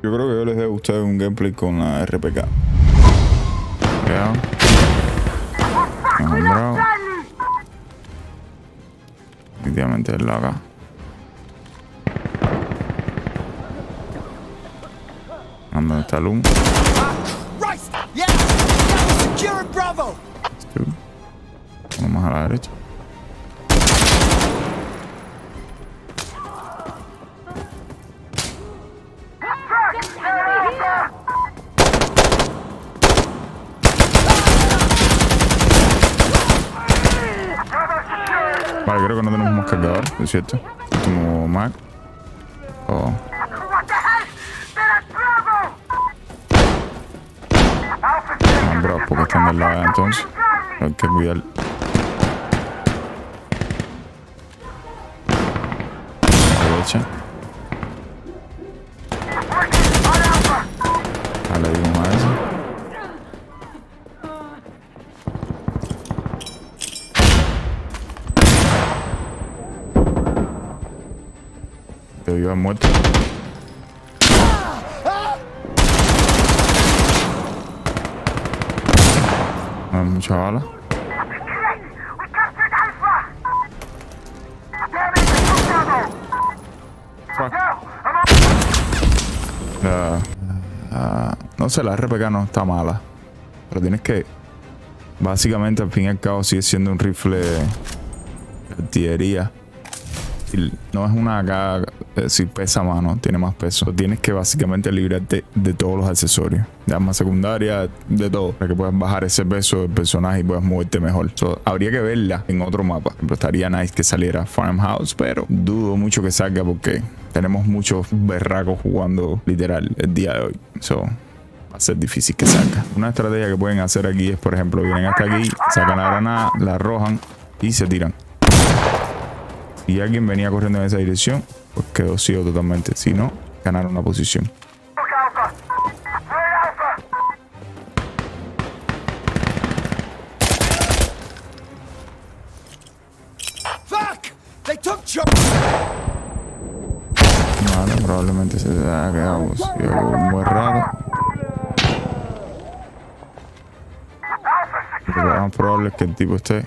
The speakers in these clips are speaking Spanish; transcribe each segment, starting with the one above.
Yo creo que yo les voy a gustar un gameplay con la RPK. Ya. Nombrado. Efectivamente es la AK. ¿Dónde está Loom? Vamos a la derecha. Vale, creo que no tenemos más cargador, es cierto. Último Mac. Oh. No, bro, porque están del lado entonces. Hay que cuidar. Derecha. Ah, le dimos a eso. Debió haber muerto. No hay mucha bala. No sé, la RPK no está mala, pero tienes que... Básicamente, al fin y al cabo, sigue siendo un rifle de artillería. Y no es una AK, es decir, pesa más, ¿no? Tiene más peso. Pero tienes que básicamente librarte de todos los accesorios, de armas secundarias, de todo, para que puedas bajar ese peso del personaje y puedas moverte mejor. So, habría que verla en otro mapa. Pero estaría nice que saliera Farmhouse, pero dudo mucho que salga porque tenemos muchos berracos jugando literal el día de hoy. So, va a ser difícil que salga. Una estrategia que pueden hacer aquí es, por ejemplo, vienen hasta aquí, sacan la granada, la arrojan y se tiran. Y alguien venía corriendo en esa dirección, pues quedó ciego totalmente. Si no, ganaron la posición. Vale, probablemente se ha quedado muy raro. Pero lo más probable es que el tipo esté.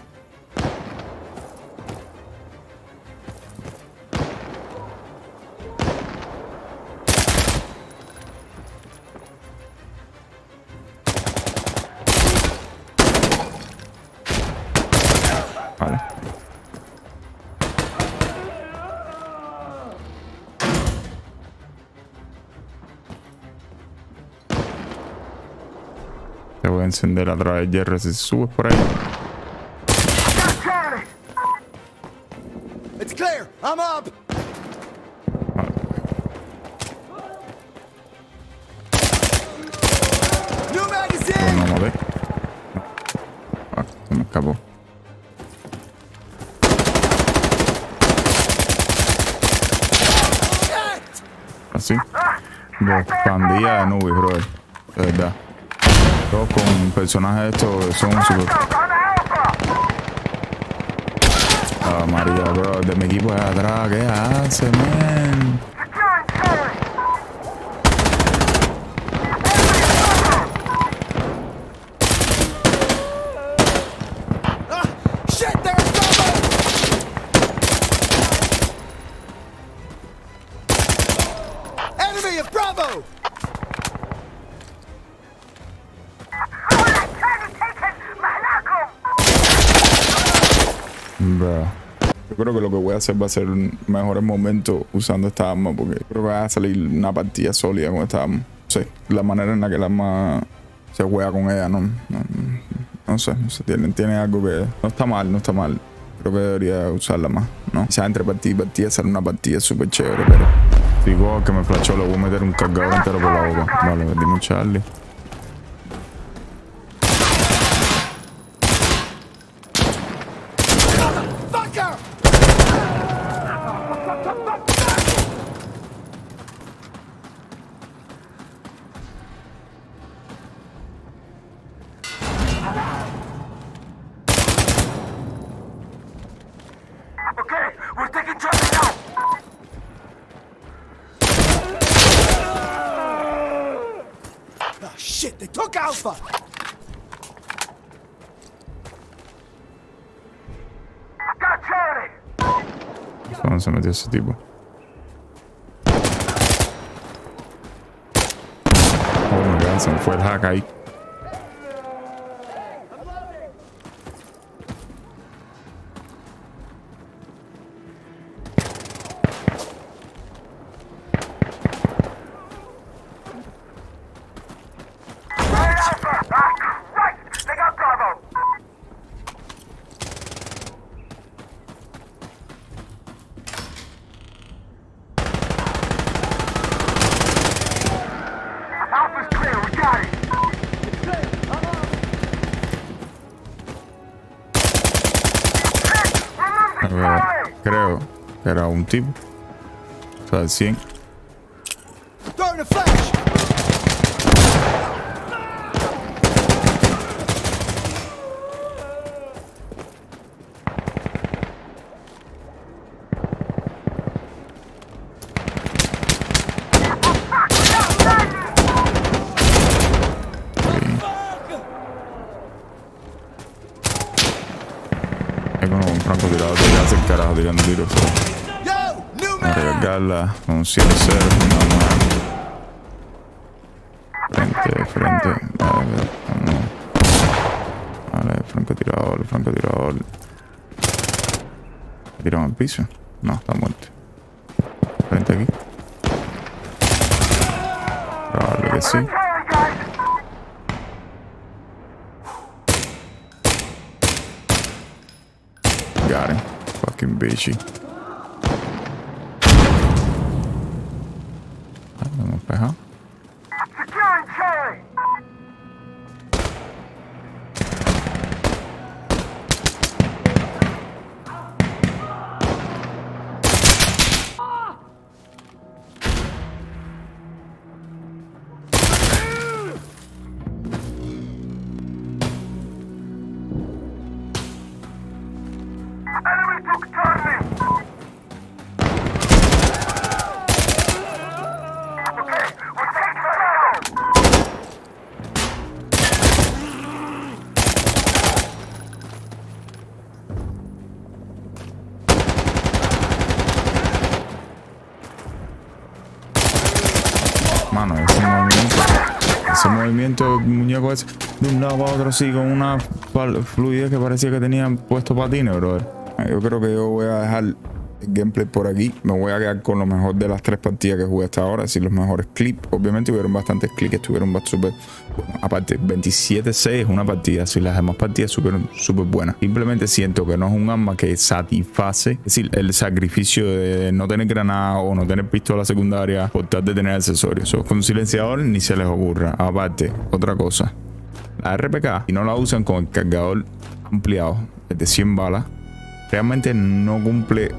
Vale. Te voy a encender a través de hierro si subes por ahí. Vale. No me ve. Ah, se me escapó. Así. Pandilla de nubes, brother. De verdad. Todos con personajes estos son super. Ah, María, bro. De mi equipo de atrás. ¿Qué hace, man? Bro. Yo creo que lo que voy a hacer va a ser mejores momentos usando esta arma, porque creo que va a salir una partida sólida con esta arma. Sí, la manera en la que el arma se juega con ella, no sé, tiene algo que... No está mal. Creo que debería usarla más, ¿no? Quizás entre partida y partida sale una partida súper chévere, pero... Digo que me flashó, le voy a meter un cargador entero por la boca. Vale, perdí un Charlie. Smoke Alpha! Sono insieme di questo tipo. Oh my god, se non fue il hack ahí. Creo que era un tipo. O sea, 100. Tirando tiro a regalarla con un 7-0, no más frente, vale, no. Vale, francotirador, tiramos al piso, no, está muerto, frente aquí, probable que sí. Garen imbecili. Andiamo per qua. Mano, ese movimiento muñeco es de un lado a otro así con una fluidez que parecía que tenían puesto patines, brother. Yo creo que yo voy a dejar el gameplay por aquí. Me voy a quedar con lo mejor de las tres partidas que jugué hasta ahora, así los mejores clips. Obviamente hubieron bastantes clips, estuvieron súper... Bueno, aparte, 27-6 es una partida, así las demás partidas estuvieron súper buenas. Simplemente siento que no es un arma que satisface, es decir, el sacrificio de no tener granada o no tener pistola secundaria por tal de tener accesorios. So, con un silenciador ni se les ocurra. Aparte, otra cosa, la RPK, si no la usan con el cargador ampliado, es de 100 balas, realmente no cumple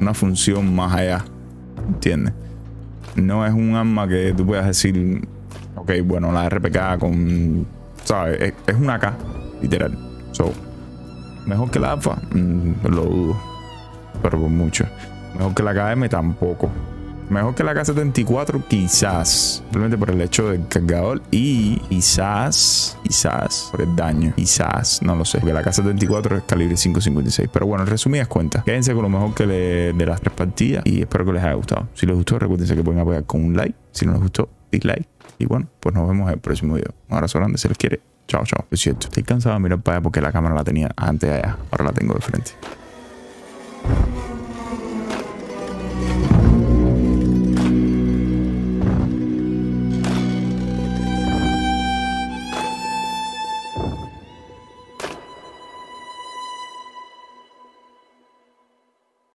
una función más allá, ¿entiendes? No es un arma que tú puedas decir, ok, bueno, la RPK con, ¿sabes? Es una AK, literal. So, mejor que la Alfa, lo dudo, pero por mucho. Mejor que la AKM tampoco. Mejor que la casa 34 quizás, simplemente por el hecho del cargador y quizás por el daño, quizás, no lo sé, porque la casa 34 es calibre 5.56. Pero bueno, en resumidas cuentas, quédense con lo mejor que de las tres partidas y espero que les haya gustado. Si les gustó, recuérdense que pueden apoyar con un like, si no les gustó, dislike. Y bueno, pues nos vemos en el próximo video. Un abrazo grande, se les quiere. Chao, chao. Lo siento, estoy cansado de mirar para allá porque la cámara la tenía antes de allá, ahora la tengo de frente.